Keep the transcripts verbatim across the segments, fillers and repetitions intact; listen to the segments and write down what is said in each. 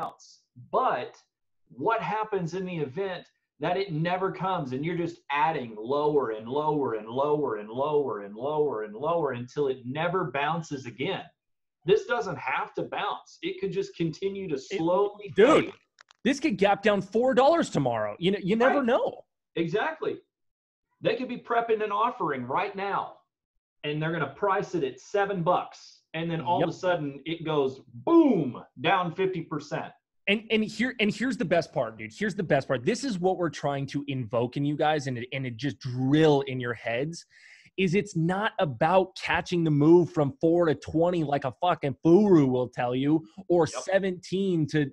else. But what happens in the event that it never comes and you're just adding lower and lower and lower and lower and lower and lower until it never bounces again? This doesn't have to bounce. It could just continue to slowly it, dude, fade. This could gap down four dollars tomorrow. You know, you never right. know. Exactly. They could be prepping an offering right now and they're going to price it at seven bucks. And then all yep. of a sudden it goes boom, down fifty percent. And and here and here's the best part, dude. Here's the best part. This is what we're trying to invoke in you guys and it, and it just drill in your heads is it's not about catching the move from four to twenty like a fucking Furu will tell you or yep. seventeen to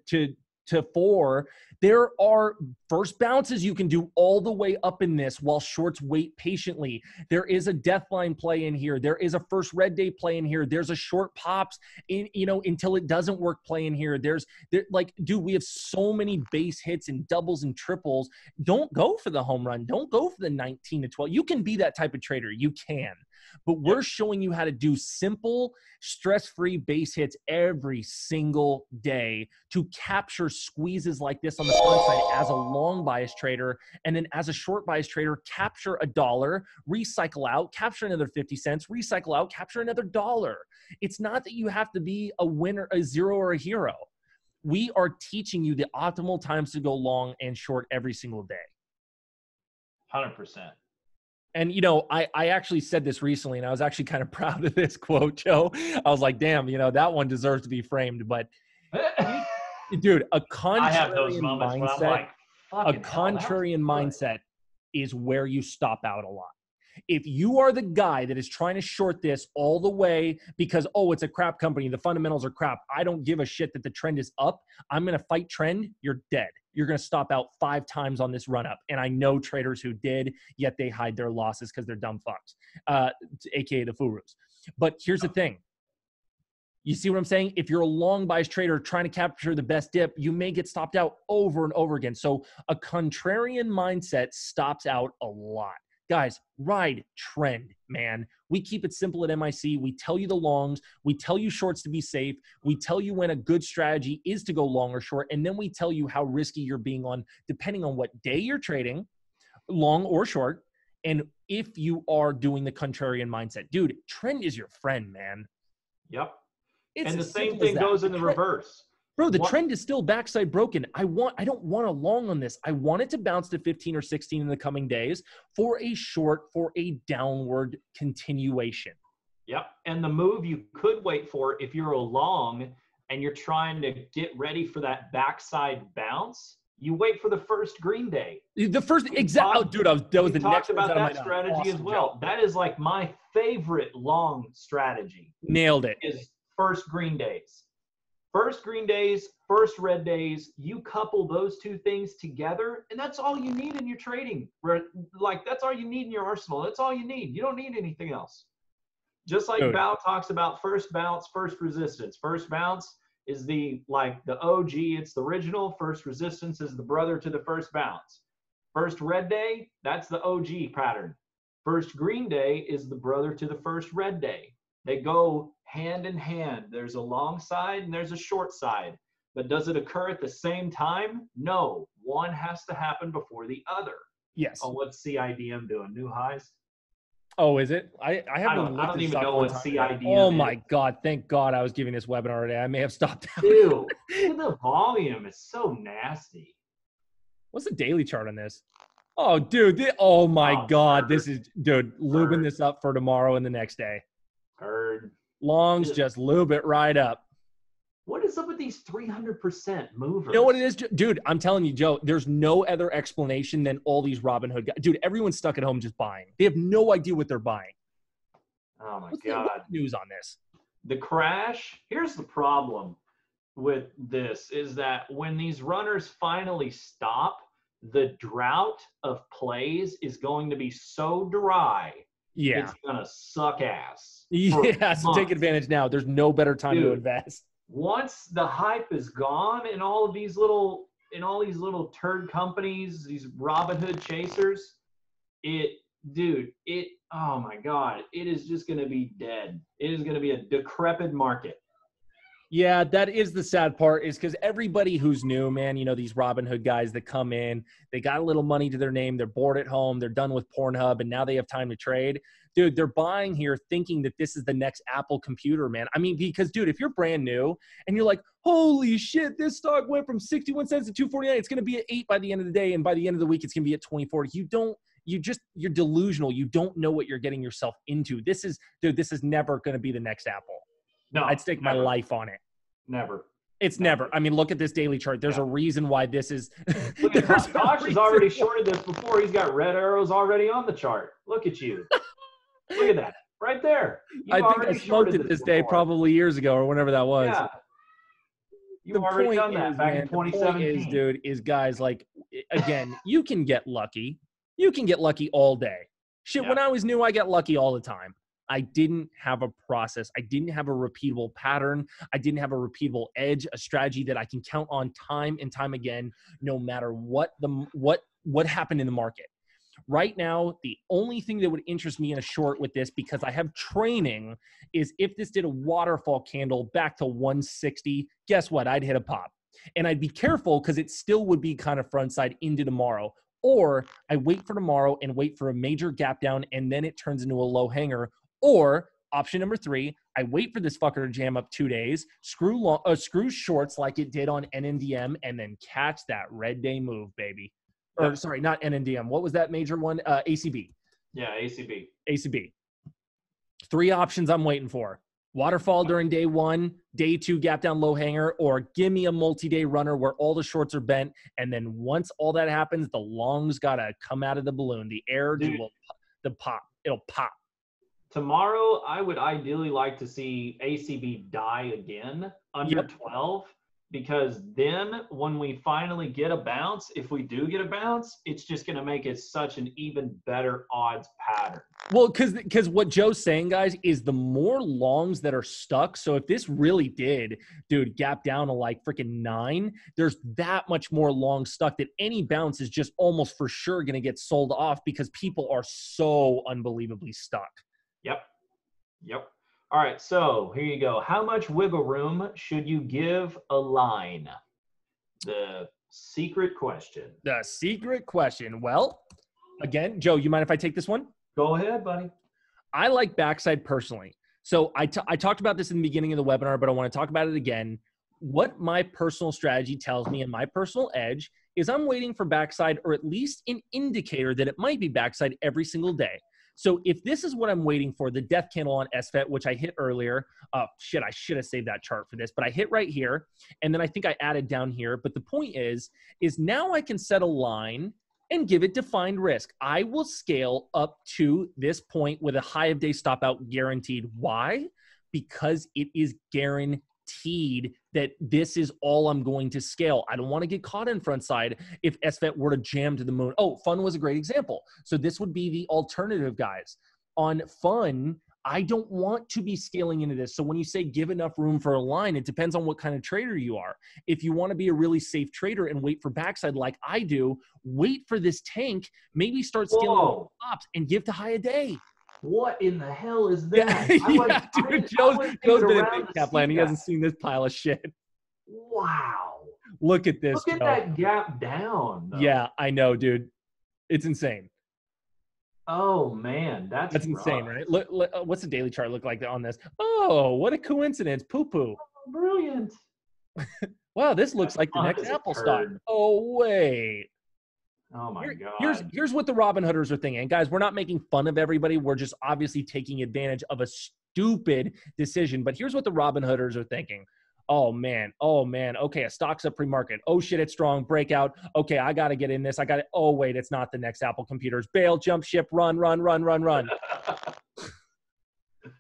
four. There are first bounces you can do all the way up in this while shorts wait patiently. There is a death line play in here. There is a first red day play in here. There's a short pops in, you know, until it doesn't work play in here. There's there, like, dude, we have so many base hits and doubles and triples. Don't go for the home run. Don't go for the nineteen to twelve. You can be that type of trader. You can. But we're showing you how to do simple, stress-free base hits every single day to capture squeezes like this on the front side as a long bias trader, and then as a short bias trader, capture a dollar, recycle out, capture another fifty cents, recycle out, capture another dollar. It's not that you have to be a winner, a zero, or a hero. We are teaching you the optimal times to go long and short every single day. one hundred percent. And, you know, I, I actually said this recently, and I was actually kind of proud of this quote, Joe. I was like, damn, you know, that one deserves to be framed. But, dude, a contrarian I have those moments mindset, when I'm like, a contrarian hell, mindset is where you stop out a lot. If you are the guy that is trying to short this all the way because, oh, it's a crap company, the fundamentals are crap, I don't give a shit that the trend is up, I'm going to fight trend, you're dead. You're going to stop out five times on this run up. And I know traders who did, yet they hide their losses because they're dumb fucks, uh, aka the Furus. But here's the thing. You see what I'm saying? If you're a long bias trader trying to capture the best dip, you may get stopped out over and over again. So a contrarian mindset stops out a lot. Guys, ride trend, man. We keep it simple at M I C. We tell you the longs. We tell you shorts to be safe. We tell you when a good strategy is to go long or short. And then we tell you how risky you're being on, depending on what day you're trading, long or short, and if you are doing the contrarian mindset. Dude, trend is your friend, man. Yep. It's and the same thing goes in the reverse. Bro, the what? Trend is still backside broken. I want, I don't want a long on this. I want it to bounce to fifteen or sixteen in the coming days for a short, for a downward continuation. Yep. And the move you could wait for if you're a long and you're trying to get ready for that backside bounce, you wait for the first green day. The first, exactly. Oh, dude, I was, that was the next one. We talked about that strategy awesome as well. Job. That is like my favorite long strategy. Nailed it. Is first green days. First green days, first red days, you couple those two things together, and that's all you need in your trading. Like, that's all you need in your arsenal. That's all you need. You don't need anything else. Just like Dude. Bao talks about first bounce, first resistance. First bounce is the, like, the O G. It's the original. First resistance is the brother to the first bounce. First red day, that's the O G pattern. First green day is the brother to the first red day. They go hand in hand. There's a long side and there's a short side. But does it occur at the same time? No. One has to happen before the other. Yes. Oh, what's C I D M doing? New highs? Oh, is it? I, I haven't I don't, I don't even know what C I D M is. Oh, my God. Thank God I was giving this webinar today. I may have stopped out. Ew. The volume is so nasty. What's the daily chart on this? Oh, dude. This, oh, my oh, God. Bird. This is, dude, lubing bird. This up for tomorrow and the next day. Heard. Longs is, just lube it right up. What is up with these three hundred percent movers? You know what it is? Dude, I'm telling you, Joe, there's no other explanation than all these Robin Hood guys. Dude, everyone's stuck at home just buying. They have no idea what they're buying. Oh, my What's God. The news on this? The crash. Here's the problem with this is that when these runners finally stop, the drought of plays is going to be so dry. Yeah. It's going to suck ass. Yeah, so take advantage now. There's no better time Dude, to invest. Once the hype is gone and all of these little and all these little turd companies, these Robin Hood chasers, it dude, it oh my God, it is just going to be dead. It is going to be a decrepit market. Yeah, that is the sad part, is because everybody who's new, man, you know, these Robin Hood guys that come in, they got a little money to their name, they're bored at home, they're done with Pornhub, and now they have time to trade. Dude, they're buying here thinking that this is the next Apple computer, man. I mean, because, dude, if you're brand new and you're like, holy shit, this stock went from sixty-one cents to two forty-nine, it's going to be at eight by the end of the day, and by the end of the week, it's going to be at twenty forty. You don't, you just, you're delusional. You don't know what you're getting yourself into. This is, dude, this is never going to be the next Apple. No, I'd stake never. my life on it. Never. It's never. never. I mean, look at this daily chart. There's yeah. a reason why this is. Look at Tosh. Tosh has already shorted this before. He's got red arrows already on the chart. Look at you. Look at that. Right there. You've I think I smoked it this, this day probably years ago or whenever that was. Yeah. You've the already done that is, back man, in twenty seventeen. The point is, dude, is guys like, again, you can get lucky. You can get lucky all day. Shit, yeah. When I was new, I got lucky all the time. I didn't have a process. I didn't have a repeatable pattern. I didn't have a repeatable edge, a strategy that I can count on time and time again, no matter what the what what happened in the market. Right now, the only thing that would interest me in a short with this, because I have training, is if this did a waterfall candle back to one sixty, guess what? I'd hit a pop. And I'd be careful because it still would be kind of front side into tomorrow. Or I wait for tomorrow and wait for a major gap down, and then it turns into a low hanger. Or option number three, I wait for this fucker to jam up two days, screw long, uh, screw shorts like it did on N N D M, and then catch that red day move, baby. Or yeah. sorry, not N N D M. What was that major one? Uh, A C B. Yeah, A C B. A C B. Three options I'm waiting for. Waterfall during day one, day two gap down low hanger, or give me a multi-day runner where all the shorts are bent. And then once all that happens, the longs got to come out of the balloon. The air will the pop. It'll pop. Tomorrow, I would ideally like to see A C B die again under yep. twelve, because then when we finally get a bounce, if we do get a bounce, it's just going to make it such an even better odds pattern. Well, because because what Joe's saying, guys, is the more longs that are stuck, so if this really did, dude, gap down to like freaking nine, there's that much more long stuck that any bounce is just almost for sure going to get sold off because people are so unbelievably stuck. Yep. Yep. All right. So here you go. How much wiggle room should you give a line? The secret question. The secret question. Well, again, Joe, you mind if I take this one? Go ahead, buddy. I like backside personally. So I, t I talked about this in the beginning of the webinar, but I want to talk about it again. What my personal strategy tells me and my personal edge is I'm waiting for backside, or at least an indicator that it might be backside, every single day. So if this is what I'm waiting for, the death candle on S F E T, which I hit earlier, uh, shit, I should have saved that chart for this, but I hit right here. And then I think I added down here. But the point is, is now I can set a line and give it defined risk. I will scale up to this point with a high of day stop out guaranteed. Why? Because it is guaranteed that this is all I'm going to scale. I don't want to get caught in front side if S F E T were to jam to the moon. Oh, Fun was a great example. So this would be the alternative, guys. On Fun, I don't want to be scaling into this. So when you say give enough room for a line, it depends on what kind of trader you are. If you want to be a really safe trader and wait for backside like I do, wait for this tank, maybe start scaling pops and give to high a day. What in the hell is that? Yeah, I was, yeah, dude, I, Joe's, I Joe's been in big cap land. He hasn't seen this pile of shit. Wow. Look at this. Look at Joe. That gap down. Though. Yeah, I know, dude. It's insane. Oh, man. That's, that's insane, right? Look, look, what's the daily chart look like on this? Oh, what a coincidence. Poo-poo. Oh, brilliant. Wow, this looks that's like the next Apple stock. Oh, wait. Oh my Here, God. Here's, here's what the Robin Hooders are thinking. And guys, we're not making fun of everybody. We're just obviously taking advantage of a stupid decision. But here's what the Robin Hooders are thinking. Oh man, oh man. Okay, a stock's up pre-market. Oh shit, it's strong. Breakout. Okay, I got to get in this. I got to, oh wait, it's not the next Apple computers. Bail, jump ship, run, run, run, run, run. This,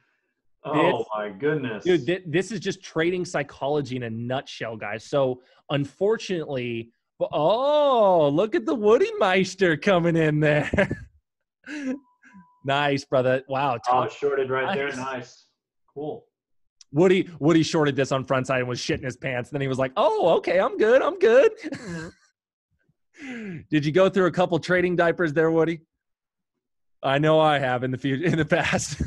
oh my goodness. Dude, th this is just trading psychology in a nutshell, guys. So unfortunately, oh, look at the Woody Meister coming in there. Nice, brother. Wow. Oh, shorted right nice. there. Nice. Cool. Woody Woody shorted this on front side and was shitting his pants. And then he was like, oh, okay, I'm good. I'm good. Did you go through a couple trading diapers there, Woody? I know I have in the future, in the past.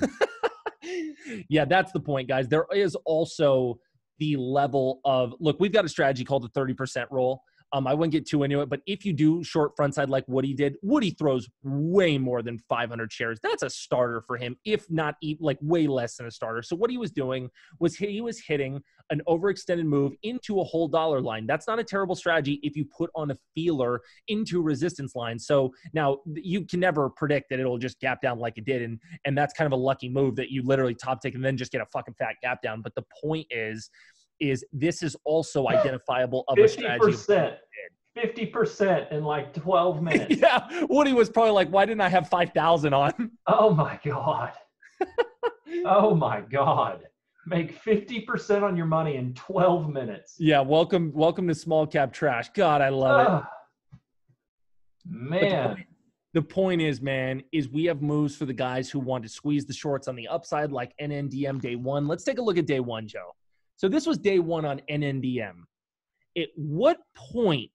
Yeah, that's the point, guys. There is also the level of, look, we've got a strategy called the thirty percent rule. Um, I wouldn't get too into it, but if you do short frontside like Woody did, Woody throws way more than five hundred shares. That's a starter for him, if not like way less than a starter. So what he was doing was he was hitting an overextended move into a whole dollar line. That's not a terrible strategy if you put on a feeler into resistance line. So now you can never predict that it'll just gap down like it did. And, and that's kind of a lucky move that you literally top tick and then just get a fucking fat gap down. But the point is, is this is also identifiable of a strategy. fifty percent in like twelve minutes. Yeah. Woody was probably like, why didn't I have five thousand on? Oh my God. Oh my God. Make fifty percent on your money in twelve minutes. Yeah. Welcome. Welcome to small cap trash. God, I love uh, it. Man. The point is, man, is we have moves for the guys who want to squeeze the shorts on the upside, like N N D M day one. Let's take a look at day one, Joe. So this was day one on N N D M. At what point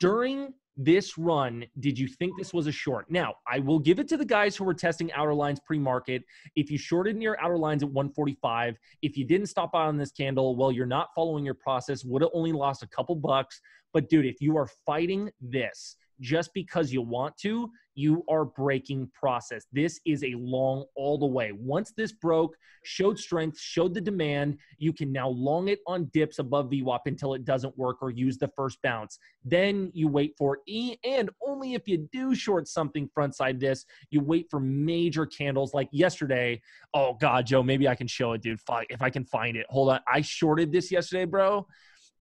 during this run did you think this was a short? Now, I will give it to the guys who were testing outer lines pre-market. If you shorted near outer lines at one forty-five, if you didn't stop out on this candle, well, you're not following your process, would have only lost a couple bucks. But dude, if you are fighting this just because you want to, you are breaking process. This is a long all the way. Once this broke, showed strength, showed the demand, you can now long it on dips above V WAP until it doesn't work or use the first bounce. Then you wait for E, and only if you do short something frontside this, you wait for major candles like yesterday. Oh God, Joe, maybe I can show it, dude, if I can find it. Hold on. I shorted this yesterday, bro,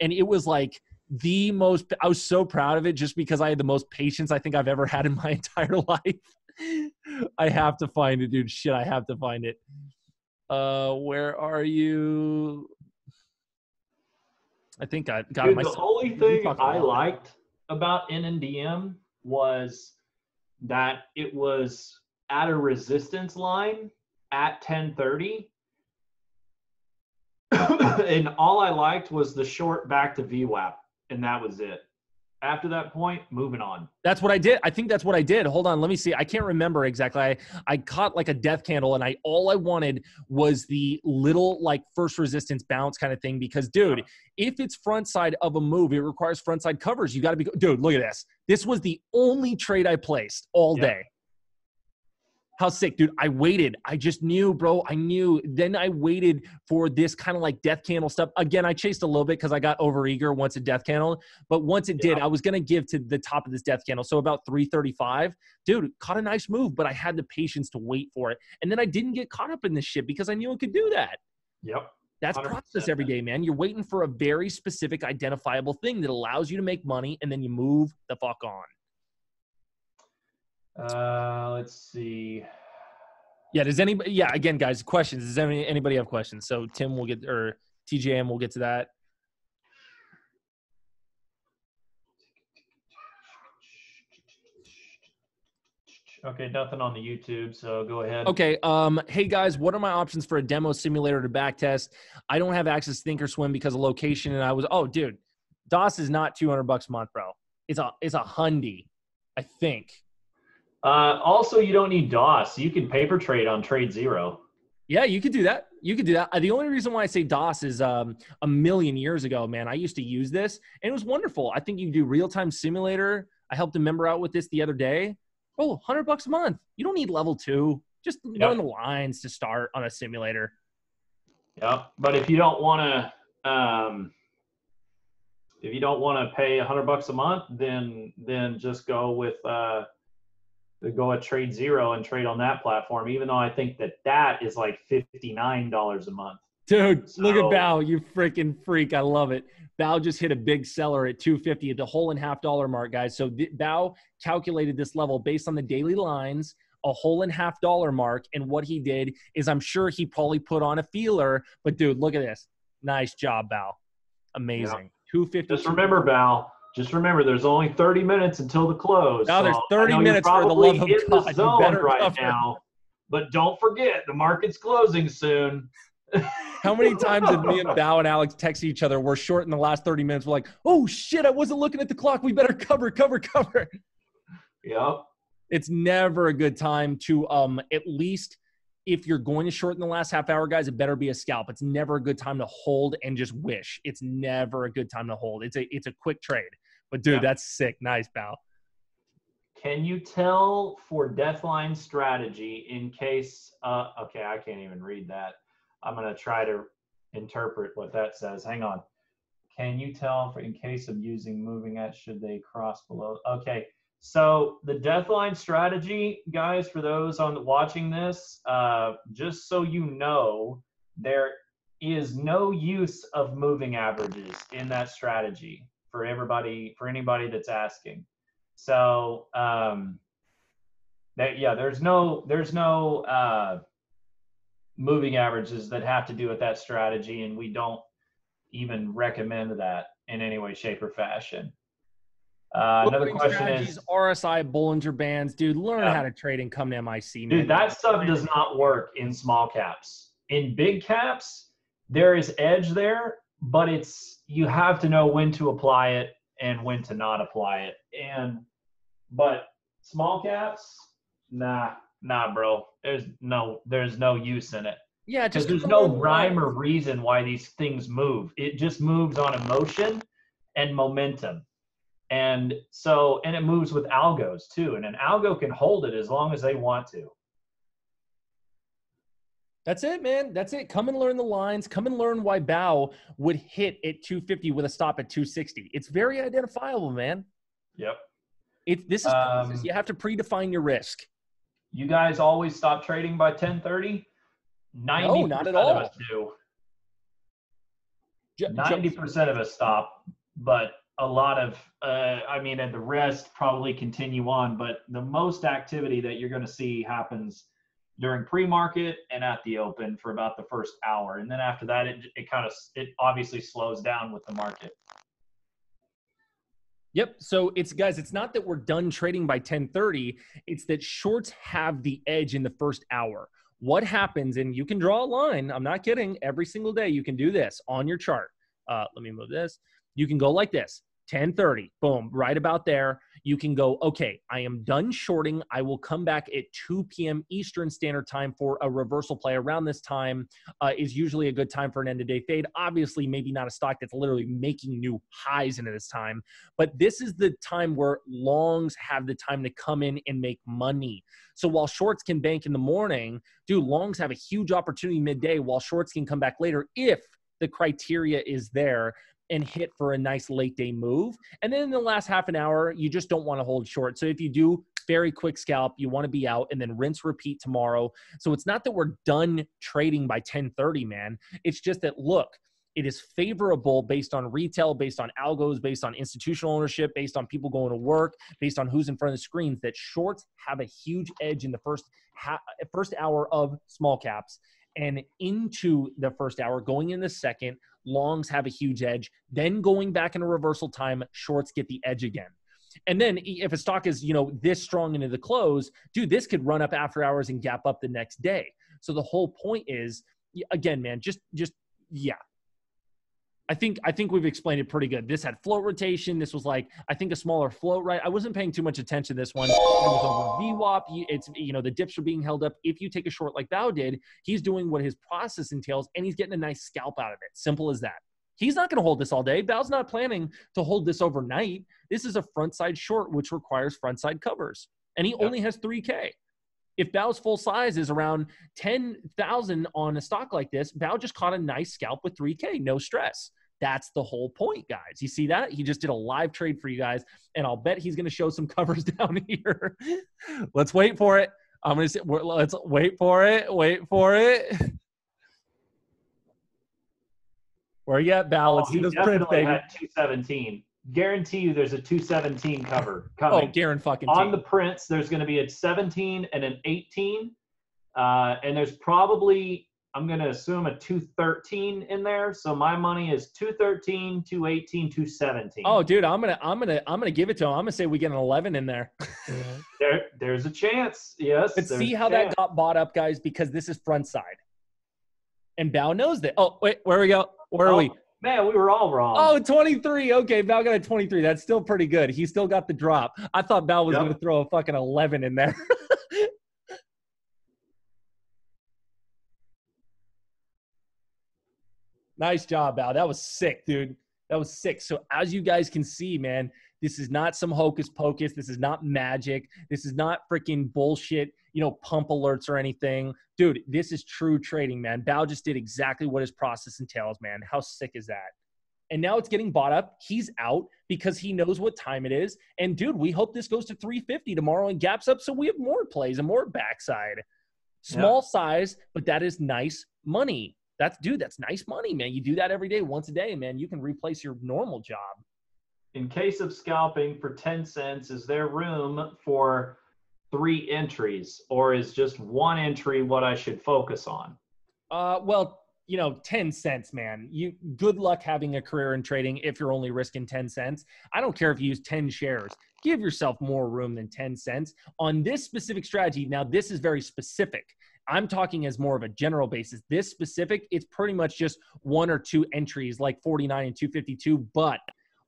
and it was like, the most, I was so proud of it just because I had the most patience I think I've ever had in my entire life. I have to find it, dude. Shit, I have to find it. Uh, where are you? I think I got dude, myself. The only thing I liked about N N D M was that it was at a resistance line at ten thirty. And all I liked was the short back to V WAP. And that was it. After that point, moving on. That's what I did. I think that's what I did. Hold on. Let me see. I can't remember exactly. I, I caught like a death candle and I all I wanted was the little like first resistance bounce kind of thing. Because, dude, if it's front side of a move, it requires front side covers. You got to be – dude, look at this. This was the only trade I placed all yep. day. How sick, dude. I waited. I just knew, bro. I knew. Then I waited for this kind of like death candle stuff. Again, I chased a little bit because I got overeager once a death candle. But once it did, yeah. I was going to give to the top of this death candle. So about three thirty-five, dude, caught a nice move, but I had the patience to wait for it. And then I didn't get caught up in this shit because I knew it could do that. Yep. That's process every day, man. You're waiting for a very specific identifiable thing that allows you to make money, and then you move the fuck on. Uh, let's see. Yeah. Does anybody, yeah. Again, guys, questions. Does any, anybody have questions? So Tim will get, or T J M will get to that. Okay. Nothing on the YouTube. So go ahead. Okay. Um, hey guys, what are my options for a demo simulator to backtest? I don't have access to Thinkorswim because of location. And I was, oh dude, DOS is not two hundred bucks a month, bro. It's a, it's a hundy, I think. Uh, also, you don't need DOS. You can paper trade on Trade Zero. Yeah, you could do that. You could do that. The only reason why I say DOS is um, a million years ago, man, I used to use this, and it was wonderful. I think you do real-time simulator. I helped a member out with this the other day. Oh, one hundred bucks a month. You don't need level two. Just learn the lines to start on a simulator. Yep, but if you don't want to... Um... If you don't want to pay one hundred bucks a month, then, then just go with... Uh, go at Trade Zero and trade on that platform, even though I think that that is like fifty-nine dollars a month. Dude, so, look at Bao, you freaking freak. I love it. Bao just hit a big seller at two fifty at the whole and half dollar mark, guys. So Bao calculated this level based on the daily lines, a whole and half dollar mark. And what he did is I'm sure he probably put on a feeler, but dude, look at this. Nice job, Bao. Amazing. Yeah. two fifty. Just remember, Bao. Just remember, there's only thirty minutes until the close. Now so there's thirty minutes for the love of God. The zone you better right cover. Now, but don't forget, the market's closing soon. How many times did me and Bao and Alex text each other? We're short in the last thirty minutes. We're like, oh, shit, I wasn't looking at the clock. We better cover, cover, cover. Yep. It's never a good time to um, at least if you're going to short in the last half hour, guys, it better be a scalp. It's never a good time to hold and just wish. It's never a good time to hold. It's a, it's a quick trade. But, dude, yeah. that's sick. Nice, pal. Can you tell for Deathline strategy in case uh, – okay, I can't even read that. I'm going to try to interpret what that says. Hang on. Can you tell for in case of using moving edge, should they cross below? Okay, so the Deathline strategy, guys, for those on watching this, uh, just so you know, there is no use of moving averages in that strategy for everybody, for anybody that's asking. So um, that, yeah, there's no there's no uh, moving averages that have to do with that strategy, and we don't even recommend that in any way, shape, or fashion. Uh, another question is R S I Bollinger Bands, dude. Learn yeah. how to trade and come to M I C, man. Dude, that stuff does not work in small caps. In big caps, there is edge there, but it's you have to know when to apply it and when to not apply it. And but small caps, nah, nah, bro. There's no, there's no use in it. Yeah, just there's no rhyme or reason why these things move. It just moves on emotion and momentum. And so, and it moves with algos too. And an algo can hold it as long as they want to. That's it, man. That's it. Come and learn the lines. Come and learn why Bao would hit at two fifty with a stop at two sixty. It's very identifiable, man. Yep. It, this is, um, you have to predefine your risk. You guys always stop trading by ten thirty? No, not at all. Of us do. ninety percent of us stop, but a lot of, uh, I mean, and the rest probably continue on, but the most activity that you're going to see happens during pre-market and at the open for about the first hour. And then after that, it, it kind of, it obviously slows down with the market. Yep. So it's guys, it's not that we're done trading by ten thirty. It's that shorts have the edge in the first hour. What happens, and you can draw a line, I'm not kidding, every single day you can do this on your chart. Uh, let me move this. You can go like this, ten thirty, boom, right about there. You can go, okay, I am done shorting. I will come back at two p m Eastern Standard Time for a reversal play. Around this time uh, is usually a good time for an end-of-day fade. Obviously, maybe not a stock that's literally making new highs into this time, but this is the time where longs have the time to come in and make money. So while shorts can bank in the morning, dude, longs have a huge opportunity midday while shorts can come back later if the criteria is there and hit for a nice late day move. And then in the last half an hour, you just don't want to hold short. So if you do, very quick scalp, you want to be out and then rinse, repeat tomorrow. So it's not that we're done trading by ten thirty, man. It's just that, look, it is favorable based on retail, based on algos, based on institutional ownership, based on people going to work, based on who's in front of the screens, that shorts have a huge edge in the first, ha first hour of small caps. And into the first hour, going in the second, longs have a huge edge. Then going back in a reversal time, shorts get the edge again. And then if a stock is, you know, this strong into the close, dude, this could run up after hours and gap up the next day. So the whole point is, again, man, just, just, yeah. I think, I think we've explained it pretty good. This had float rotation. This was like, I think a smaller float, right? I wasn't paying too much attention to this one. It was over V WAP. It's, you know, the dips are being held up. If you take a short like Bao did, he's doing what his process entails and he's getting a nice scalp out of it. Simple as that. He's not going to hold this all day. Bao's not planning to hold this overnight. This is a front side short, which requires front side covers. And he yeah. only has three K. If Bao's full size is around ten thousand on a stock like this, Bao just caught a nice scalp with three K, no stress. That's the whole point, guys. You see that? He just did a live trade for you guys, and I'll bet he's going to show some covers down here. Let's wait for it. I'm going to say, let's wait for it. Wait for it. Where are you at, Bao? Let's oh, see this print, baby. two seventeen. Guarantee you there's a two seventeen cover coming. Oh, Darren fucking on the prints, there's going to be a seventeen and an eighteen. Uh, and there's probably, I'm going to assume a two thirteen in there. So my money is two thirteen, two eighteen, two seventeen. Oh, dude, I'm going to, I'm going to, I'm going to give it to him. I'm going to say we get an eleven in there. there there's a chance. Yes. But see how that got bought up, guys, because this is front side. And Bao knows that. Oh, wait, where we go? Where are oh. we? Man, we were all wrong. Oh, twenty-three. Okay, Bao got a twenty-three. That's still pretty good. He still got the drop. I thought Bao was yep. going to throw a fucking eleven in there. Nice job, Bao. That was sick, dude. That was sick. So as you guys can see, man, this is not some hocus pocus. This is not magic. This is not freaking bullshit, you know, pump alerts or anything. Dude, this is true trading, man. Bao just did exactly what his process entails, man. How sick is that? And now it's getting bought up. He's out because he knows what time it is. And dude, we hope this goes to three fifty tomorrow and gaps up so we have more plays and more backside. Small yeah. size, but that is nice money. That's, dude, that's nice money, man. You do that every day, once a day, man. You can replace your normal job. In case of scalping for ten cents, is there room for three entries, or is just one entry what I should focus on? Uh, well, you know, ten cents, man. You, good luck having a career in trading if you're only risking ten cents. I don't care if you use ten shares. Give yourself more room than ten cents. On this specific strategy, now this is very specific. I'm talking as more of a general basis. This specific, it's pretty much just one or two entries like forty-nine and two fifty-two, but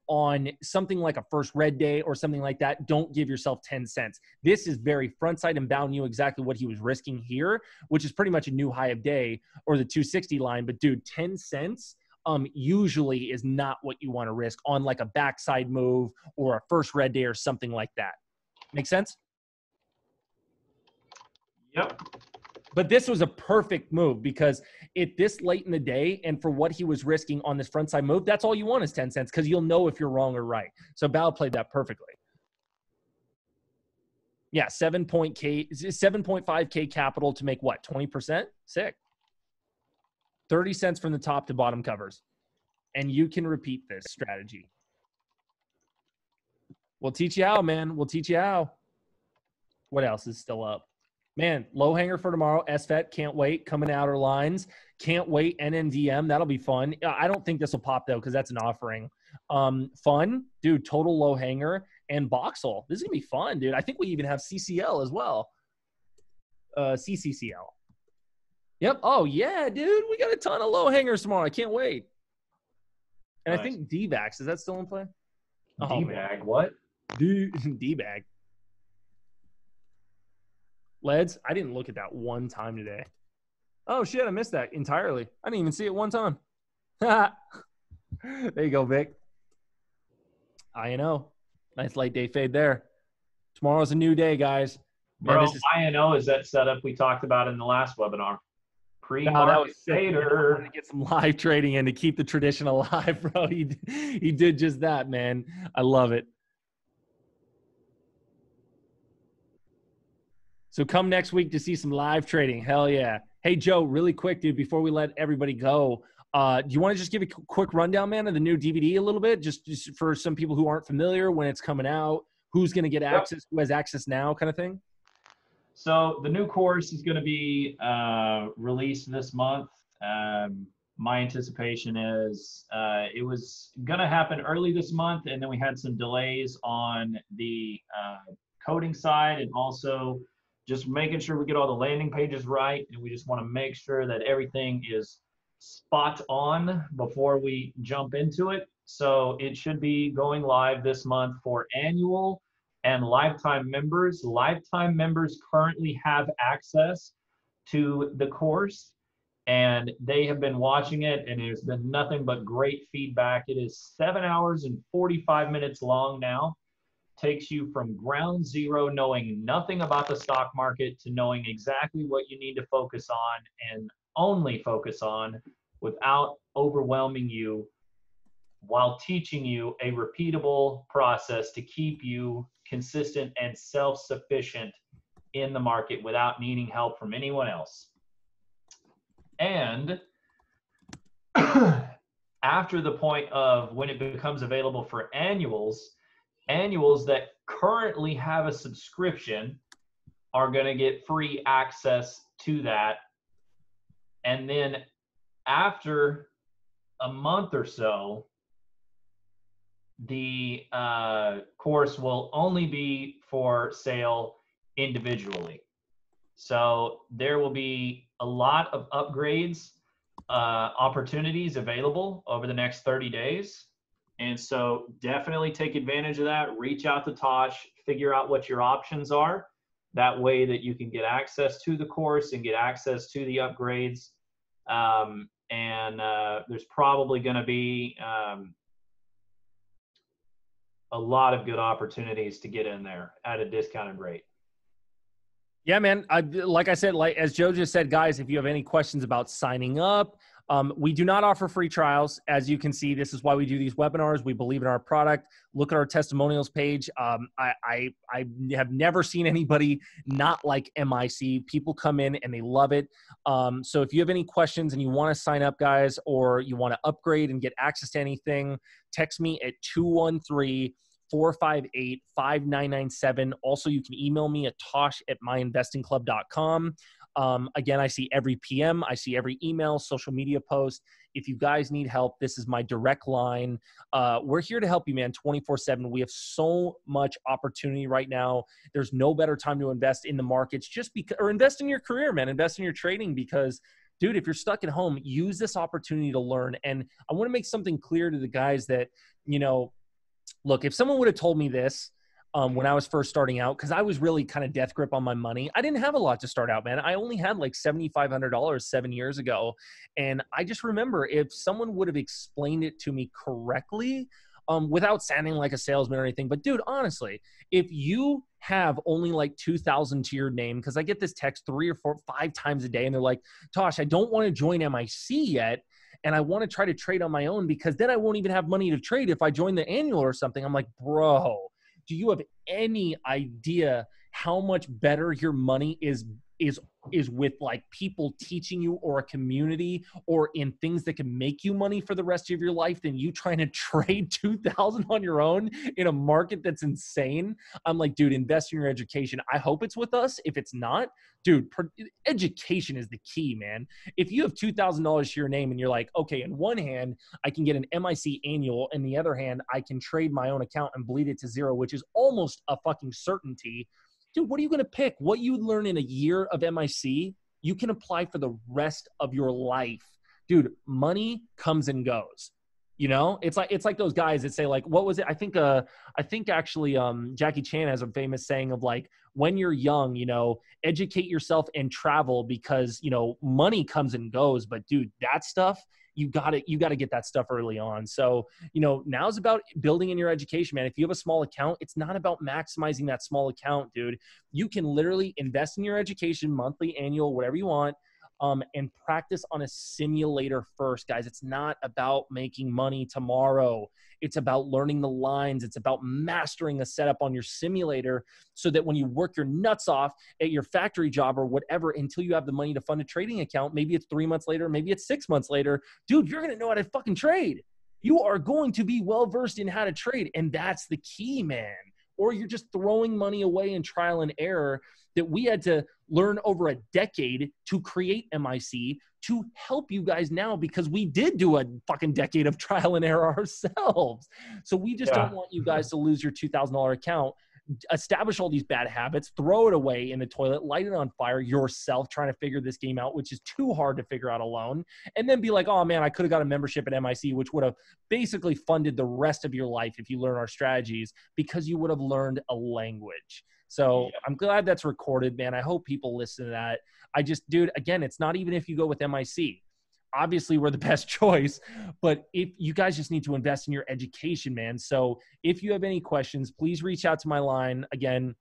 on something like a first red day or something like that, don't give yourself ten cents. This is very frontside, and Bao knew exactly what he was risking here, which is pretty much a new high of day or the two sixty line. But dude, ten cents um, usually is not what you want to risk on like a backside move or a first red day or something like that. Make sense? Yep. But this was a perfect move because it this late in the day and for what he was risking on this frontside move, that's all you want is ten cents because you'll know if you're wrong or right. So Bao played that perfectly. Yeah, seven point five K capital to make what, twenty percent? Sick. thirty cents from the top to bottom covers. And you can repeat this strategy. We'll teach you how, man. We'll teach you how. What else is still up? Man, low hanger for tomorrow. S F E T, can't wait. Coming outer lines, can't wait. N N D M, that'll be fun. I don't think this will pop, though, because that's an offering. Um, fun, dude, total low hanger. And Boxel, this is going to be fun, dude. I think we even have C C L as well. Uh, C C C L. Yep. Oh, yeah, dude. We got a ton of low hangers tomorrow. I can't wait. And nice. I think D-Vax, is that still in play? Oh, D-Bag, what? D-Bag. L E Ds, I didn't look at that one time today. Oh, shit, I missed that entirely. I didn't even see it one time. There you go, Vic. I N O. Nice late day fade there. Tomorrow's a new day, guys. Man, bro, is I N O is that setup we talked about in the last webinar. Pre-market fader. To get some live trading in to keep the tradition alive, bro. He, he did just that, man. I love it. So come next week to see some live trading. Hell yeah. Hey, Joe, really quick, dude, before we let everybody go, uh, do you want to just give a quick rundown, man, of the new D V D a little bit, just, just for some people who aren't familiar when it's coming out, who's going to get access, who has access now kind of thing? So the new course is going to be uh, released this month. Um, my anticipation is uh, it was going to happen early this month, and then we had some delays on the uh, coding side and also just making sure we get all the landing pages right, and we just want to make sure that everything is spot on before we jump into it. So it should be going live this month for annual and lifetime members. Lifetime members currently have access to the course, and they have been watching it, and there's been nothing but great feedback. It is seven hours and forty-five minutes long now. Takes you from ground zero, knowing nothing about the stock market, to knowing exactly what you need to focus on and only focus on without overwhelming you, while teaching you a repeatable process to keep you consistent and self-sufficient in the market without needing help from anyone else. And after the point of when it becomes available for annuals, annuals that currently have a subscription are going to get free access to that. And then after a month or so, the uh, course will only be for sale individually. So there will be a lot of upgrades, uh, opportunities available over the next thirty days. And so definitely take advantage of that. Reach out to Tosh, figure out what your options are. That way that you can get access to the course and get access to the upgrades. Um, And uh, there's probably going to be um, a lot of good opportunities to get in there at a discounted rate. Yeah, man. I, like I said, like as Joe just said, guys, if you have any questions about signing up, um, we do not offer free trials. As you can see, this is why we do these webinars. We believe in our product. Look at our testimonials page. Um, I, I, I have never seen anybody not like M I C. People come in and they love it. Um, so if you have any questions and you want to sign up, guys, or you want to upgrade and get access to anything, text me at two one three, four five eight, five nine nine seven. Also, you can email me at tosh at my investing club dot com. Um, again, I see every P M, I see every email, social media post. If you guys need help, this is my direct line. Uh, we're here to help you, man, twenty-four seven. We have so much opportunity right now. There's no better time to invest in the markets, just because, or invest in your career, man, invest in your trading, because dude, if you're stuck at home, use this opportunity to learn. And I want to make something clear to the guys that, you know, look, if someone would have told me this um, when I was first starting out, because I was really kind of death grip on my money. I didn't have a lot to start out, man. I only had like seven thousand five hundred dollars seven years ago. And I just remember if someone would have explained it to me correctly, um, without sounding like a salesman or anything. But dude, honestly, if you have only like two thousand to your name, because I get this text three or four, five times a day, and they're like, Tosh, I don't want to join M I C yet. And I want to try to trade on my own because then I won't even have money to trade if I join the annual or something. I'm like, bro, do you have any idea how much better your money is, is, is with like people teaching you or a community or in things that can make you money for the rest of your life than you trying to trade two thousand on your own in a market that's insane? I'm like, dude, invest in your education. I hope it's with us. If it's not, dude, per- education is the key, man. If you have two thousand dollars to your name and you're like, okay, in one hand, I can get an M I C annual. And the other hand, I can trade my own account and bleed it to zero, which is almost a fucking certainty. Dude, what are you going to pick? What you learn in a year of M I C, you can apply for the rest of your life. Dude, money comes and goes. You know, it's like, it's like those guys that say like, what was it? I think, uh, I think actually, um, Jackie Chan has a famous saying of like, when you're young, you know, educate yourself and travel because, you know, money comes and goes, but dude, that stuff, you gotta, you gotta get that stuff early on. So, you know, now's about building in your education, man. If you have a small account, it's not about maximizing that small account, dude. You can literally invest in your education, monthly, annual, whatever you want. Um, and practice on a simulator first, guys. It's not about making money tomorrow. It's about learning the lines. It's about mastering a setup on your simulator so that when you work your nuts off at your factory job or whatever, until you have the money to fund a trading account, maybe it's three months later, maybe it's six months later, dude, you're going to know how to fucking trade. You are going to be well-versed in how to trade. And that's the key, man. Or you're just throwing money away in trial and error that we had to learn over a decade to create M I C to help you guys now, because we did do a fucking decade of trial and error ourselves. So we just yeah. don't want you guys to lose your two thousand dollars account, establish all these bad habits, throw it away in the toilet, light it on fire yourself, trying to figure this game out, which is too hard to figure out alone. And then be like, oh man, I could have got a membership at M I C, which would have basically funded the rest of your life if you learn our strategies, because you would have learned a language. So yeah. I'm glad that's recorded, man. I hope people listen to that. I just, dude, again, it's not even if you go with M I C. Obviously, we're the best choice, but if you guys just need to invest in your education, man. So if you have any questions, please reach out to my line again,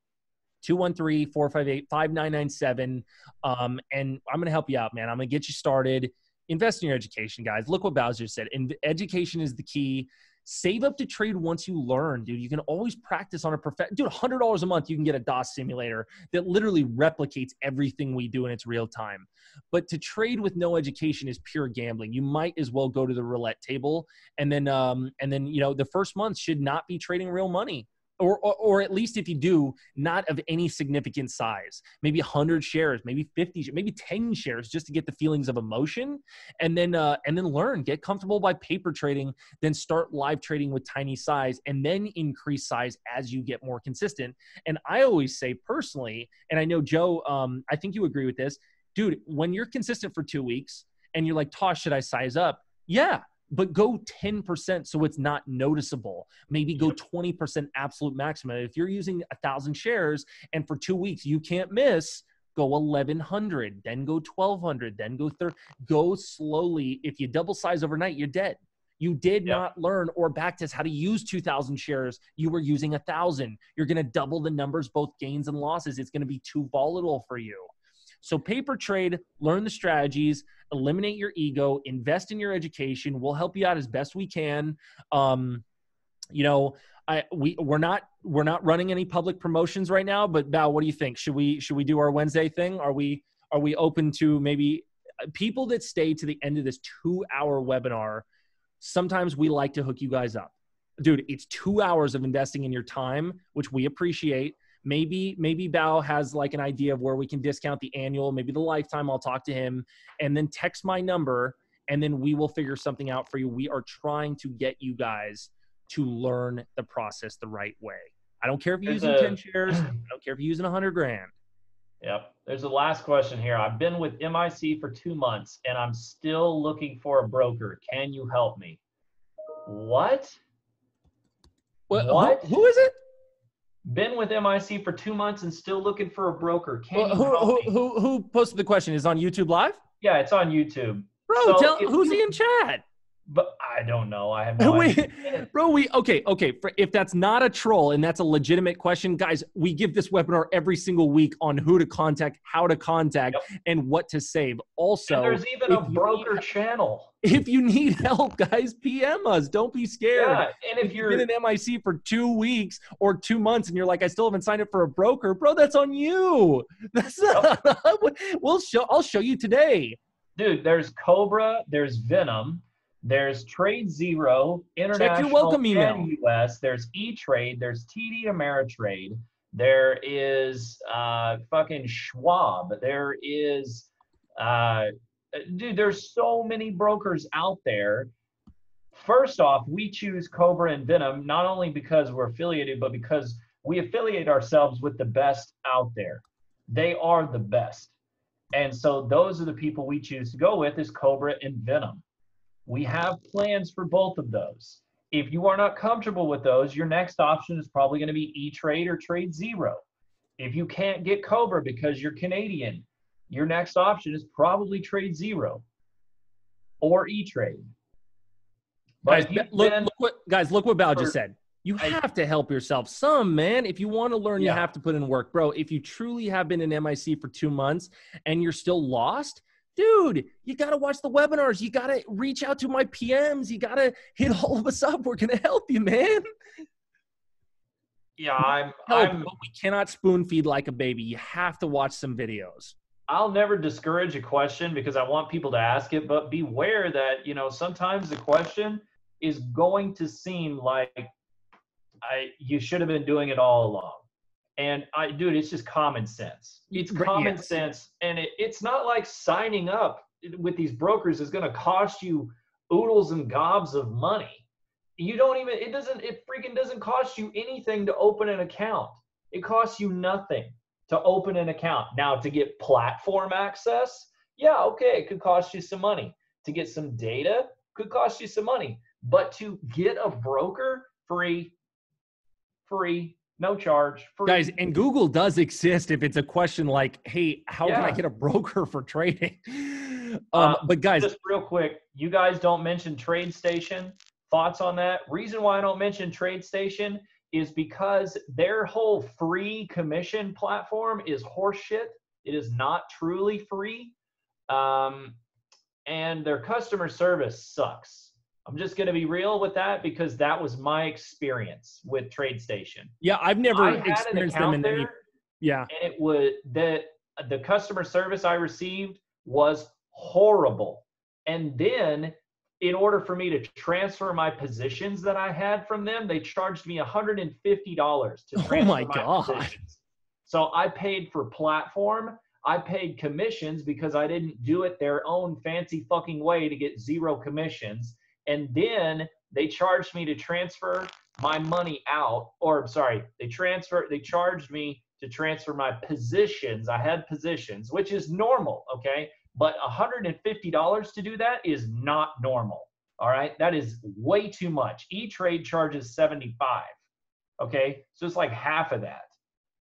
two one three, four five eight, five nine nine seven. Um, and I'm going to help you out, man. I'm going to get you started. Invest in your education, guys. Look what Bowser said. And education is the key. Save up to trade once you learn, dude. You can always practice on a perfect, dude, one hundred dollars a month, you can get a DOS simulator that literally replicates everything we do in its real time. But to trade with no education is pure gambling. You might as well go to the roulette table. And then, um, and then you know, the first month should not be trading real money. Or, or, or at least if you do, not of any significant size, maybe one hundred shares, maybe fifty, maybe ten shares, just to get the feelings of emotion, and then uh, and then learn, get comfortable by paper trading, then start live trading with tiny size, and then increase size as you get more consistent. And I always say personally, and I know Joe, um, I think you agree with this, dude, when you're consistent for two weeks and you're like, Tosh, should I size up? Yeah. But go ten percent so it's not noticeable. Maybe go twenty percent absolute maximum. If you're using a thousand shares and for two weeks you can't miss, go eleven hundred, then go twelve hundred, then go thirty. Go slowly. If you double size overnight, you're dead. You did yep. not learn or back test how to use two thousand shares. You were using one thousand. You're going to double the numbers, both gains and losses. It's going to be too volatile for you. So paper trade, learn the strategies, eliminate your ego, invest in your education. We'll help you out as best we can. Um, you know, I, we, we're not, we're not running any public promotions right now, but Bao, what do you think? Should we, should we do our Wednesday thing? Are we, are we open to maybe people that stay to the end of this two hour webinar? Sometimes we like to hook you guys up. Dude, it's two hours of investing in your time, which we appreciate. Maybe, maybe Bao has like an idea of where we can discount the annual, maybe the lifetime. I'll talk to him and then text my number and then we will figure something out for you. We are trying to get you guys to learn the process the right way. I don't care if you're there's using a, ten shares. I don't care if you're using a hundred grand. Yep. There's a last question here. I've been with M I C for two months and I'm still looking for a broker. Can you help me? What? What? what? Who, who is it? Been with M I C for two months and still looking for a broker. Can well, you who, help who, me? Who, who posted the question? Is it on YouTube Live? Yeah, it's on YouTube. Bro, so tell, who's you, he in chat? But I don't know. I have no idea. we, Bro, we, okay, okay. For, if that's not a troll and that's a legitimate question, guys, we give this webinar every single week on who to contact, how to contact, yep. and what to save. Also, and there's even a broker need, channel. If you need help, guys, P M us. Don't be scared. Yeah, and if, if you're been in M I C for two weeks or two months and you're like, I still haven't signed up for a broker, bro, that's on you. That's yep. not, we'll show, I'll show you today. Dude, there's Cobra, there's Venom. There's Trade Zero, International and U S. There's E Trade. There's T D Ameritrade. There is uh, fucking Schwab. There is, uh, dude, there's so many brokers out there. First off, we choose Cobra and Venom, not only because we're affiliated, but because we affiliate ourselves with the best out there. They are the best. And so those are the people we choose to go with is Cobra and Venom. We have plans for both of those. If you are not comfortable with those, your next option is probably going to be E-Trade or Trade Zero. If you can't get Cobra because you're Canadian, your next option is probably Trade Zero or E-Trade. Guys, look, look what, guys, look what Bao just said. You have to help yourself some, man. If you want to learn, yeah. you have to put in work. Bro, if you truly have been in M I C for two months and you're still lost, dude, you got to watch the webinars. You got to reach out to my P Ms. You got to hit all of us up. We're going to help you, man. Yeah, I'm, help, I'm but we cannot spoon feed like a baby. You have to watch some videos. I'll never discourage a question because I want people to ask it, but beware that, you know, sometimes the question is going to seem like I, you should have been doing it all along. And I, dude, it's just common sense. It's common yes. sense. And it, it's not like signing up with these brokers is going to cost you oodles and gobs of money. You don't even, it doesn't, it freaking doesn't cost you anything to open an account. It costs you nothing to open an account. Now to get platform access, yeah, okay, it could cost you some money. To get some data, could cost you some money. But to get a broker, free, free. No charge. Free. Guys, and Google does exist if it's a question like, hey, how yeah. can I get a broker for trading? Um, uh, but guys. Just real quick, you guys don't mention TradeStation. Thoughts on that? Reason why I don't mention TradeStation is because their whole free commission platform is horseshit. It is not truly free. Um, and their customer service sucks. I'm just going to be real with that because that was my experience with TradeStation. Yeah, I've never experienced them in there, any. Yeah, and it was the the customer service I received was horrible. And then, in order for me to transfer my positions that I had from them, they charged me one hundred fifty dollars to transfer oh my, my God. positions. So I paid for platform. I paid commissions because I didn't do it their own fancy fucking way to get zero commissions. And then they charged me to transfer my money out, or I'm sorry, they transfer, they charged me to transfer my positions. I had positions, which is normal, okay? But one hundred fifty dollars to do that is not normal, all right? That is way too much. E-Trade charges seventy-five, okay? So it's like half of that.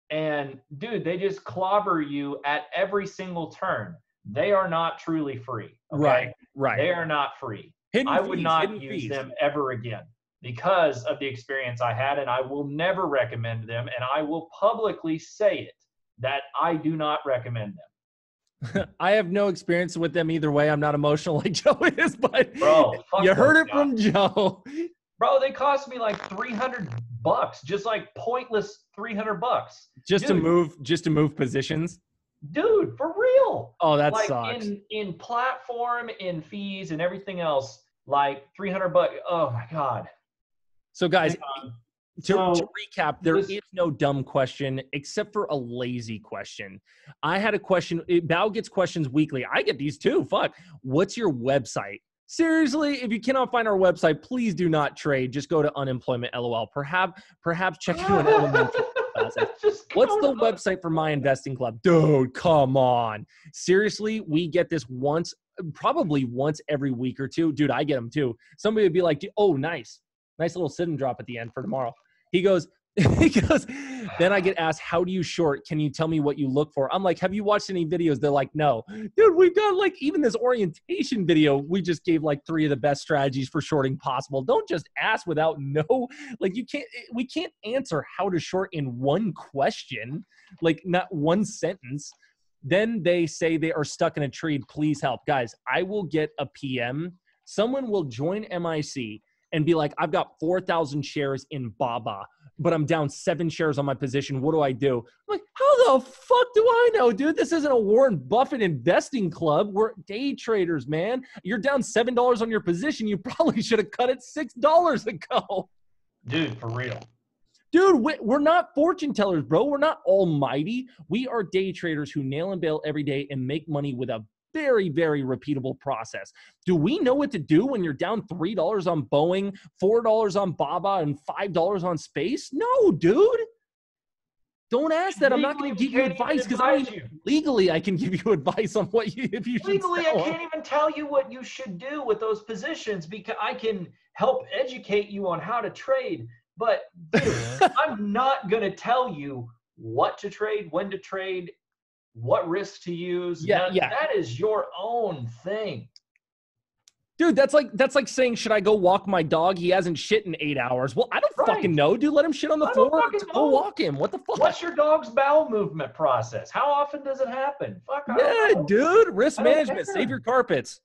And dude, they just clobber you at every single turn. They are not truly free. Okay? Right, right. They are not free. Hidden I would fees, not use fees. them ever again because of the experience I had, and I will never recommend them, and I will publicly say it that I do not recommend them. I have no experience with them either way. I'm not emotional like Joe is, but Bro, you heard it guys. from Joe. Bro, they cost me like three hundred bucks, just like pointless three hundred bucks. Just Dude. to move, just to move positions. Dude, for real. Oh, that like sucks. In, in platform, in fees and everything else, like three hundred bucks. Oh my God. So guys, um, To, so, to recap, there this, is no dumb question except for a lazy question. I had a question. Bao gets questions weekly. I get these too. Fuck. What's your website? Seriously, if you cannot find our website, please do not trade. Just go to unemployment. L O L. Perhaps, perhaps check you an elementary process. What's the on. website for My Investing Club? Dude, come on. Seriously, we get this once, probably once every week or two. Dude, I get them too. Somebody would be like, oh, nice. Nice little sit and drop at the end for tomorrow. He goes, he goes, then I get asked, how do you short? Can you tell me what you look for? I'm like, have you watched any videos? They're like, no. Dude, we've done like even this orientation video. We just gave like three of the best strategies for shorting possible. Don't just ask without no, like you can't, we can't answer how to short in one question, like not one sentence. Then they say they are stuck in a trade. Please help. Guys, I will get a P M. Someone will join M I C and be like, I've got four thousand shares in Baba, but I'm down seven shares on my position. What do I do? I'm like, how the fuck do I know, dude? This isn't a Warren Buffett investing club. We're day traders, man. You're down seven dollars on your position. You probably should have cut it six dollars ago. Dude, for real. Dude, we're not fortune tellers, bro. We're not almighty. We are day traders who nail and bail every day and make money with a very, very repeatable process. Do we know what to do when you're down three dollars on Boeing, four dollars on Baba, and five dollars on Space? No, dude. Don't ask that. Legally, I'm not going to give you advice because I mean, you. legally I can give you advice on what you if you should Legally, sell. I can't even tell you what you should do with those positions because I can help educate you on how to trade. But dude, I'm not going to tell you what to trade, when to trade, what risk to use. Yeah, now, yeah. That is your own thing. Dude, that's like that's like saying, should I go walk my dog? He hasn't shit in eight hours. Well, I don't right. fucking know, dude. Let him shit on the I floor. Go walk him. What the fuck? What's your dog's bowel movement process? How often does it happen? Fuck. I yeah, dude. Risk management. Care. Save your carpets.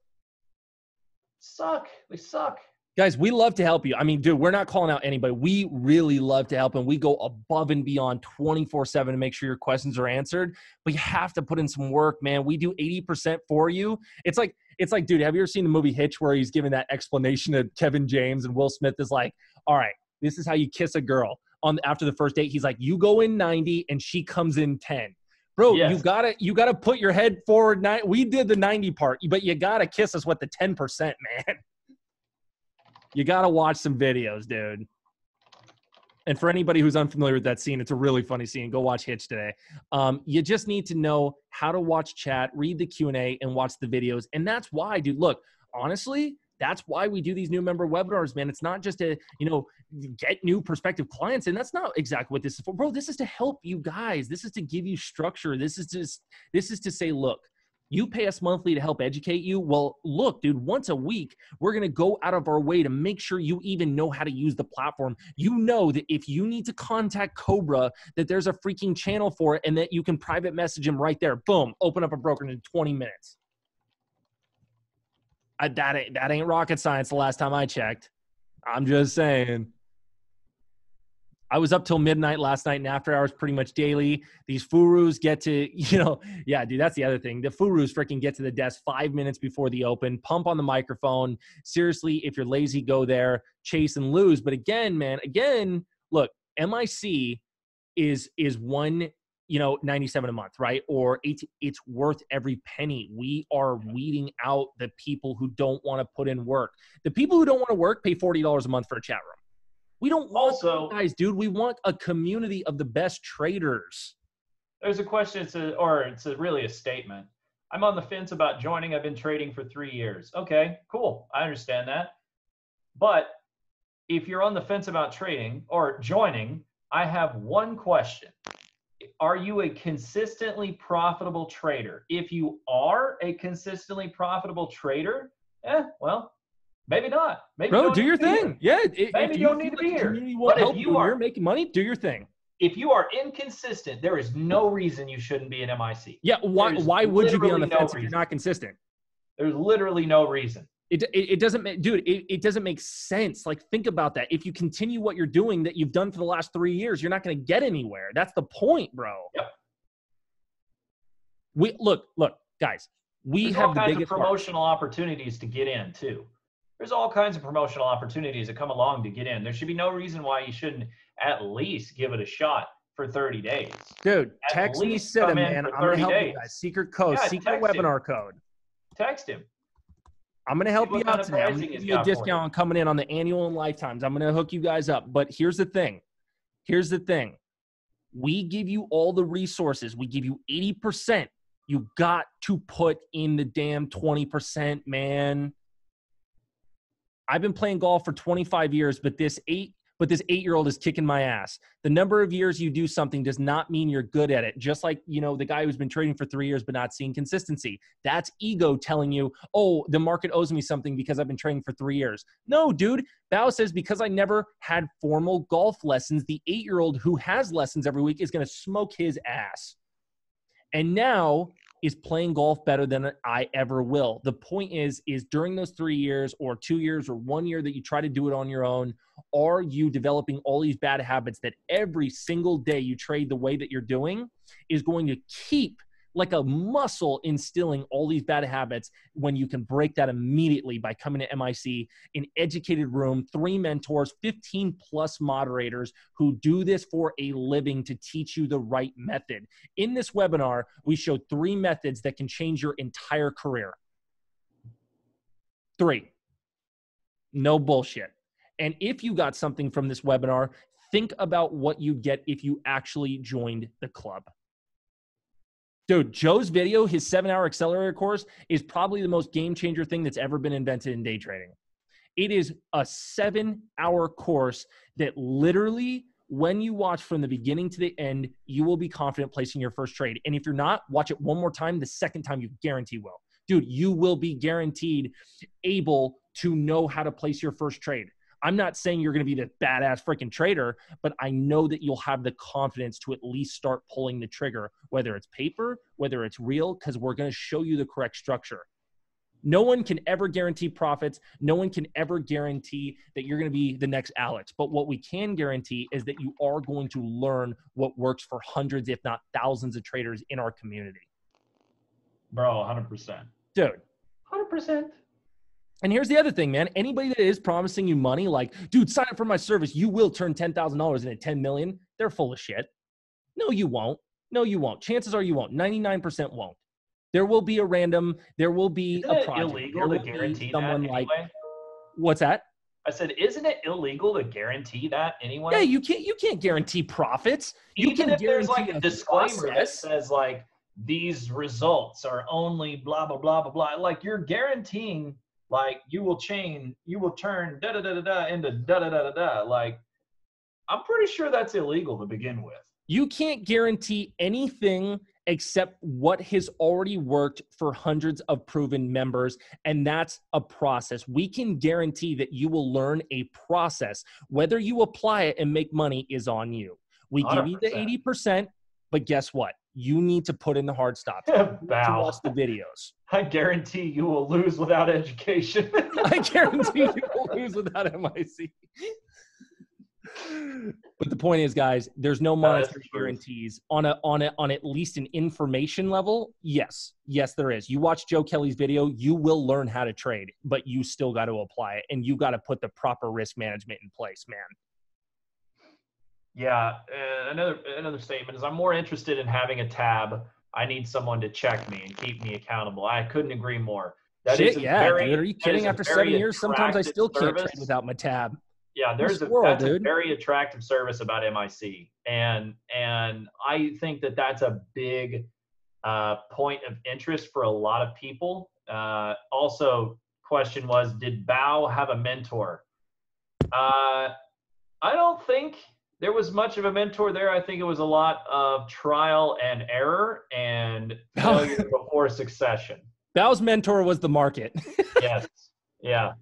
Suck. We suck. Guys, we love to help you. I mean, dude, we're not calling out anybody. We really love to help, and we go above and beyond twenty-four seven to make sure your questions are answered. But you have to put in some work, man. We do eighty percent for you. It's like, it's like, dude, have you ever seen the movie Hitch where he's giving that explanation to Kevin James and Will Smith is like, all right, this is how you kiss a girl. On after the first date, he's like, you go in ninety and she comes in ten. Bro, yes. you gotta you gotta put your head forward. Nine, we did the ninety part, but you gotta kiss us with the ten percent, man. You got to watch some videos, dude. And for anybody who's unfamiliar with that scene, it's a really funny scene. Go watch Hitch today. Um, you just need to know how to watch chat, read the Q and A, and watch the videos. And that's why, dude, look, honestly, that's why we do these new member webinars, man. It's not just to, you know, get new prospective clients. And that's not exactly what this is for. Bro, this is to help you guys. This is to give you structure. This is just, this is to say, look, you pay us monthly to help educate you. Well, look, dude, once a week, we're going to go out of our way to make sure you even know how to use the platform. You know that if you need to contact Cobra, that there's a freaking channel for it and that you can private message him right there. Boom, open up a broker in twenty minutes. I, that, ain't, that ain't rocket science the last time I checked. I'm just saying. I was up till midnight last night and after hours pretty much daily. These Furus get to, you know, yeah, dude, that's the other thing. The Furus freaking get to the desk five minutes before the open, pump on the microphone. Seriously, if you're lazy, go there, chase and lose. But again, man, again, look, M I C is, is one, you know, ninety-seven a month, right? Or it's, it's worth every penny. We are weeding out the people who don't want to put in work. The people who don't want to work pay forty dollars a month for a chat room. We don't want also, guys, dude. We want a community of the best traders. There's a question, it's a, or it's a, really a statement. I'm on the fence about joining. I've been trading for three years. Okay, cool. I understand that. But if you're on the fence about trading or joining, I have one question. are you a consistently profitable trader? If you are a consistently profitable trader, eh, well, maybe not. Maybe Bro, you do your thing. Here. Yeah. It, maybe you, you don't need to be here. But if you are making money, do your thing. If you are inconsistent, there is no reason you shouldn't be an M I C. Yeah. Why, why would you be on the fence no if you're not consistent? There's literally no reason. It, it, it doesn't make, dude, it, it doesn't make sense. Like, think about that. If you continue what you're doing that you've done for the last three years, you're not going to get anywhere. That's the point, bro. Yep. We look, look, guys, we There's have all the kinds biggest of promotional market. opportunities to get in too. There's all kinds of promotional opportunities that come along to get in. There should be no reason why you shouldn't at least give it a shot for thirty days. Dude, at text me, C I D M, man. I'm going to help days. you guys. Secret code, yeah, secret webinar him. code. Text him. I'm going to help you out today. I'm going to give you a discount coming in on the annual and lifetimes. I'm going to hook you guys up. But here's the thing. Here's the thing. We give you all the resources. We give you eighty percent. You got to put in the damn twenty percent, man. I've been playing golf for twenty-five years, but this eight, but this eight-year-old is kicking my ass. The number of years you do something does not mean you're good at it. Just like, you know, the guy who's been trading for three years but not seeing consistency. That's ego telling you, oh, the market owes me something because I've been trading for three years. No, dude. Bao says because I never had formal golf lessons, the eight-year-old who has lessons every week is going to smoke his ass. And now is playing golf better than I ever will. The point is, is during those three years or two years or one year that you try to do it on your own, are you developing all these bad habits that every single day you trade the way that you're doing is going to keep like a muscle instilling all these bad habits when you can break that immediately by coming to M I C, an educated room, three mentors, fifteen plus moderators who do this for a living to teach you the right method. In this webinar, we show three methods that can change your entire career. Three. No bullshit. And if you got something from this webinar, think about what you'd get if you actually joined the club. Dude, Joe's video, his seven-hour accelerator course, is probably the most game-changer thing that's ever been invented in day trading. It is a seven-hour course that literally, when you watch from the beginning to the end, you will be confident placing your first trade. And if you're not, watch it one more time. The second time, you guarantee will. Dude, you will be guaranteed able to know how to place your first trade. I'm not saying you're going to be the badass freaking trader, but I know that you'll have the confidence to at least start pulling the trigger, whether it's paper, whether it's real, because we're going to show you the correct structure. No one can ever guarantee profits. No one can ever guarantee that you're going to be the next Alex. But what we can guarantee is that you are going to learn what works for hundreds, if not thousands of traders in our community. Bro, one hundred percent. Dude. one hundred percent. And here's the other thing, man. Anybody that is promising you money, like, dude, sign up for my service. You will turn ten thousand dollars into ten million dollars. They're full of shit. No, you won't. No, you won't. Chances are you won't. ninety-nine percent won't. There will be a random, there will be isn't a project. Isn't it illegal to guarantee that anyway? Like, what's that? I said, isn't it illegal to guarantee that anyway? Yeah, you can't, you can't guarantee profits. You Even can if there's like a, a disclaimer process. That says like, these results are only blah, blah, blah, blah, blah. Like you're guaranteeing like you will change, you will turn da da da da da into da da da da da. Like, I'm pretty sure that's illegal to begin with. You can't guarantee anything except what has already worked for hundreds of proven members, and that's a process. We can guarantee that you will learn a process. Whether you apply it and make money is on you. We one hundred percent. Give you the eighty percent, but guess what? You need to put in the hard stop. Yeah, Bao. Watch the videos. I guarantee you will lose without education. I guarantee you will lose without M I C. But the point is, guys, there's no monetary no, guarantees on a on a on at least an information level. Yes, yes, there is. You watch Joe Kelly's video, you will learn how to trade, but you still got to apply it, and you got to put the proper risk management in place, man. Yeah, uh, another another statement is I'm more interested in having a tab. I need someone to check me and keep me accountable. I couldn't agree more. That Shit, is yeah, very, dude. Are you kidding? After seven years, sometimes I still service. can't trade without my tab. Yeah, there's a, world, that's a very attractive service about M I C, and and I think that that's a big uh, point of interest for a lot of people. Uh, also, question was, did Bao have a mentor? Uh, I don't think. there was much of a mentor there. I think it was a lot of trial and error and failure before succession. Bao's mentor was the market. Yes. Yeah.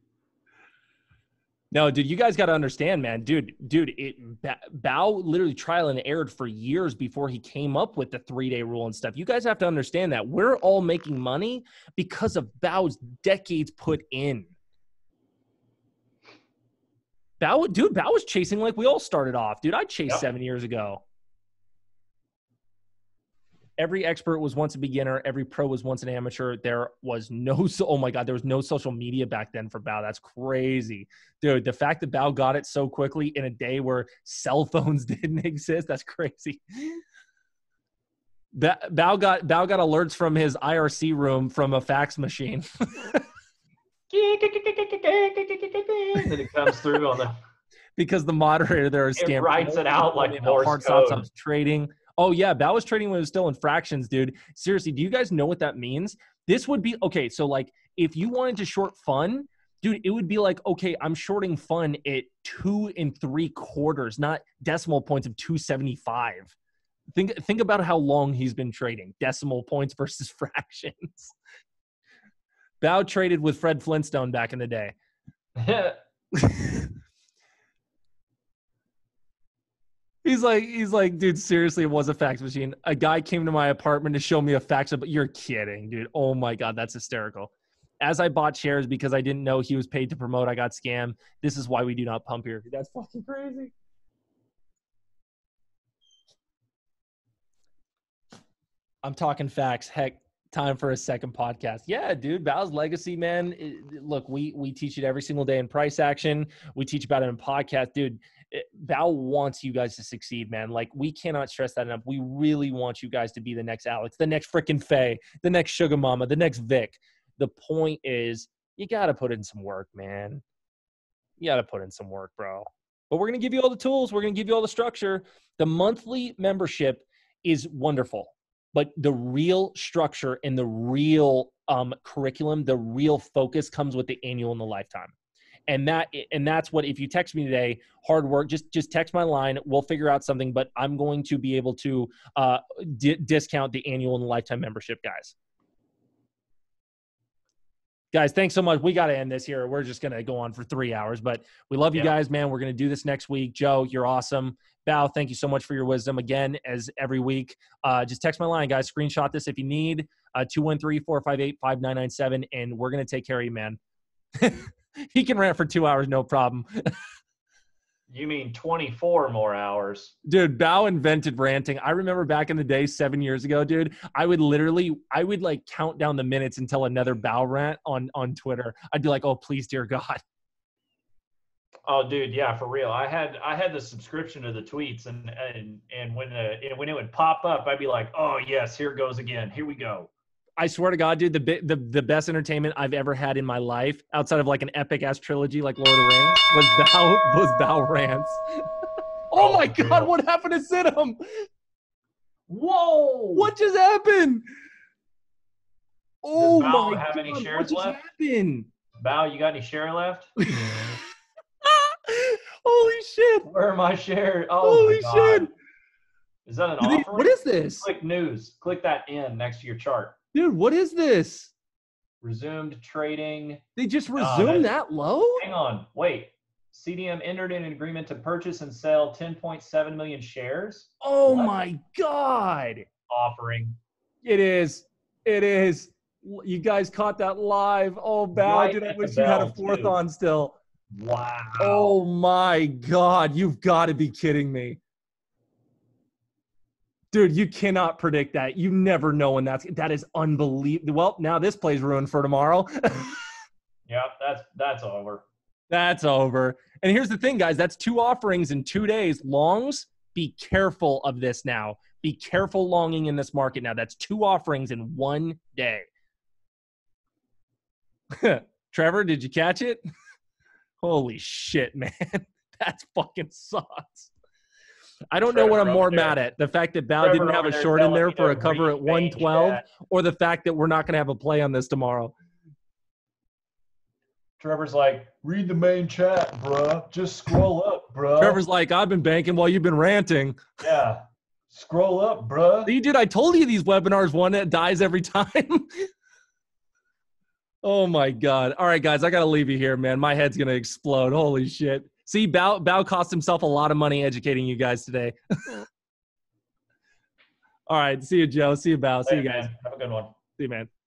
No, dude, you guys got to understand, man, dude, dude, it, Bao literally trial and errored for years before he came up with the three day rule and stuff. You guys have to understand that we're all making money because of Bao's decades put in. Bao, dude, Bao was chasing like we all started off, dude. I chased yep. seven years ago. Every expert was once a beginner. Every pro was once an amateur. There was no, oh my God, there was no social media back then for Bao. That's crazy. Dude, the fact that Bao got it so quickly in a day where cell phones didn't exist, that's crazy. Bao got, Bao got alerts from his I R C room from a fax machine. And it comes through on the... Because the moderator there is scamming. It writes it out like Morse code. Trading. Oh, yeah. Bao was trading when it was still in fractions, dude. Seriously, do you guys know what that means? This would be, okay, so like if you wanted to short fun, dude, it would be like, okay, I'm shorting fun at two and three quarters, not decimal points of two seventy-five. Think, think about how long he's been trading. Decimal points versus fractions. Bao traded with Fred Flintstone back in the day. He's like, he's like, dude, seriously, it was a fax machine. A guy came to my apartment to show me a fax, but you're kidding, dude. Oh my God, that's hysterical. As I bought shares because I didn't know he was paid to promote, I got scammed. This is why we do not pump here. That's fucking crazy. I'm talking facts. Heck, time for a second podcast. Yeah, dude, Bao's legacy, man. It, look, we, we teach it every single day in price action. We teach about it in podcast, dude. Bao wants you guys to succeed, man. Like, we cannot stress that enough. We really want you guys to be the next Alex, the next freaking Faye, the next Sugar Mama, the next Vic. The point is, you got to put in some work, man. You got to put in some work, bro. But we're going to give you all the tools. We're going to give you all the structure. The monthly membership is wonderful, but the real structure and the real um, curriculum, the real focus comes with the annual and the lifetime. And that, and that's what, if you text me today, hard work, just, just text my line. We'll figure out something, but I'm going to be able to uh, di discount the annual and lifetime membership, guys. Guys, thanks so much. We got to end this here. We're just going to go on for three hours, but we love you yeah. guys, man. We're going to do this next week. Joe, you're awesome. Bao, thank you so much for your wisdom again, as every week. Uh, just text my line, guys. Screenshot this if you need, uh, two one three, four five eight, five nine nine seven, and we're going to take care of you, man. He can rant for two hours, no problem. You mean twenty-four more hours. Dude, Bao invented ranting. I remember back in the day, seven years ago, dude, I would literally, I would like count down the minutes until another Bao rant on, on Twitter. I'd be like, oh, please, dear God. Oh, dude, yeah, for real. I had I had the subscription to the tweets, and and, and when, the, when it would pop up, I'd be like, oh, yes, here goes again. Here we go. I swear to God, dude, the, the the best entertainment I've ever had in my life, outside of like an epic ass trilogy like Lord of the Rings, was Bao was Bao rants. Oh my God, what happened to Sidham? Whoa! What just happened? Oh my God! Does Bao have any shares left? What just happened? Bao, you got any share left? Holy shit! Where are my shares? Oh my God! Holy shit! Is that an offer? What is this? Click news. Click that in next to your chart. Dude, what is this? Resumed trading. They just resumed uh, that low? Hang on. Wait. C D M entered in an agreement to purchase and sell ten point seven million shares. Oh what? My God. Offering. It is. It is. You guys caught that live. Oh, Bao. Right, dude, I wish you had a fourth too. On still. Wow. Oh, my God. You've got to be kidding me. Dude, you cannot predict that. You never know when that's, that is unbelievable. Well, now this play's ruined for tomorrow. Yeah, that's, that's over. That's over. And here's the thing, guys. That's two offerings in two days. Longs, be careful of this now. Be careful longing in this market now. That's two offerings in one day. Trevor, did you catch it? Holy shit, man. That's fucking sucks. I don't Trevor know what I'm more there. mad at. The fact that Bao Trevor didn't have a short in there for a cover at one twelve, or the fact that we're not going to have a play on this tomorrow. Trevor's like, read the main chat, bruh. Just scroll up. bro. Trevor's like, I've been banking while you've been ranting. Yeah. Scroll up, bro. See, dude, I told you these webinars, one that dies every time. Oh, my God. All right, guys, I got to leave you here, man. My head's going to explode. Holy shit. See, Bao, Bao cost himself a lot of money educating you guys today. All right. See you, Joe. See you, Bao. See you guys. Have a good one. See you, man.